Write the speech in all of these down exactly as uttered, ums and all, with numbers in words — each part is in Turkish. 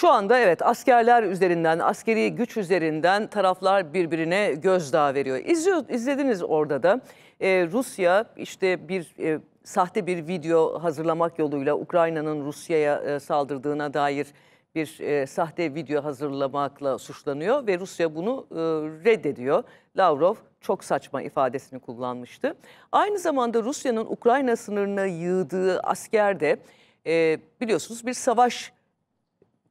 Şu anda evet askerler üzerinden, askeri güç üzerinden taraflar birbirine gözdağı veriyor. İzliyor, izlediniz orada da ee, Rusya işte bir e, sahte bir video hazırlamak yoluyla Ukrayna'nın Rusya'ya e, saldırdığına dair bir e, sahte video hazırlamakla suçlanıyor ve Rusya bunu e, reddediyor. Lavrov çok saçma ifadesini kullanmıştı. Aynı zamanda Rusya'nın Ukrayna sınırına yığdığı asker de e, biliyorsunuz bir savaş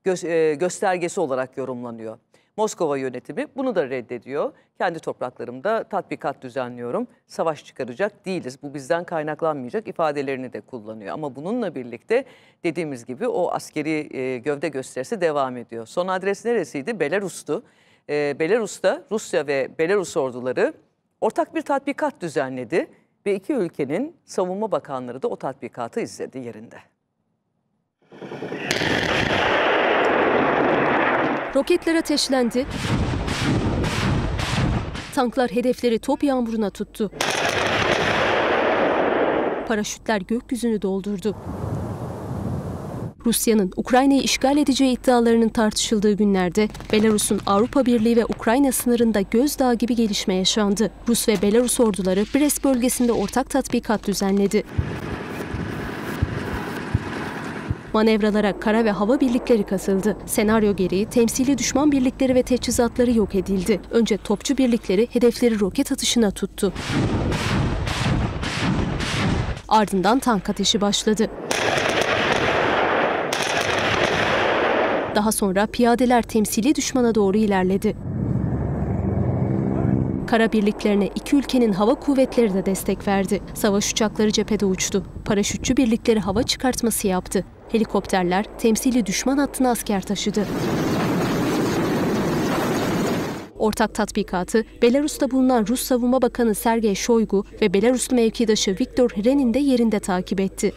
gö- e, göstergesi olarak yorumlanıyor. Moskova yönetimi bunu da reddediyor. Kendi topraklarımda tatbikat düzenliyorum, savaş çıkaracak değiliz, bu bizden kaynaklanmayacak ifadelerini de kullanıyor. Ama bununla birlikte dediğimiz gibi o askeri e, gövde gösterisi devam ediyor. Son adres neresiydi? Belarus'tu. E, Belarus'ta Rusya ve Belarus orduları ortak bir tatbikat düzenledi ve iki ülkenin savunma bakanları da o tatbikatı izledi yerinde. Roketler ateşlendi, tanklar hedefleri top yağmuruna tuttu, paraşütler gökyüzünü doldurdu. Rusya'nın Ukrayna'yı işgal edeceği iddialarının tartışıldığı günlerde Belarus'un Avrupa Birliği ve Ukrayna sınırında gözdağı gibi gelişme yaşandı. Rus ve Belarus orduları Brest bölgesinde ortak tatbikat düzenledi. Manevralara kara ve hava birlikleri katıldı. Senaryo gereği temsili düşman birlikleri ve teçhizatları yok edildi. Önce topçu birlikleri hedefleri roket atışına tuttu. Ardından tank ateşi başladı. Daha sonra piyadeler temsili düşmana doğru ilerledi. Kara birliklerine iki ülkenin hava kuvvetleri de destek verdi. Savaş uçakları cephede uçtu. Paraşütçü birlikleri hava çıkartması yaptı. Helikopterler temsili düşman hattına asker taşıdı. Ortak tatbikatı Belarus'ta bulunan Rus Savunma Bakanı Sergey Şoygu ve Belaruslu mevkidaşı Viktor Hrenin de yerinde takip etti.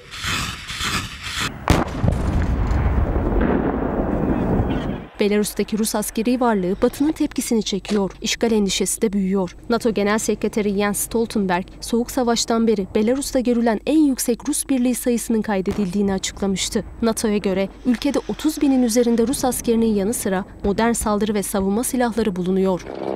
Belarus'taki Rus askeri varlığı Batı'nın tepkisini çekiyor. İşgal endişesi de büyüyor. NATO Genel Sekreteri Jens Stoltenberg, Soğuk Savaş'tan beri Belarus'ta görülen en yüksek Rus birliği sayısının kaydedildiğini açıklamıştı. NATO'ya göre ülkede otuz binin üzerinde Rus askerinin yanı sıra modern saldırı ve savunma silahları bulunuyor.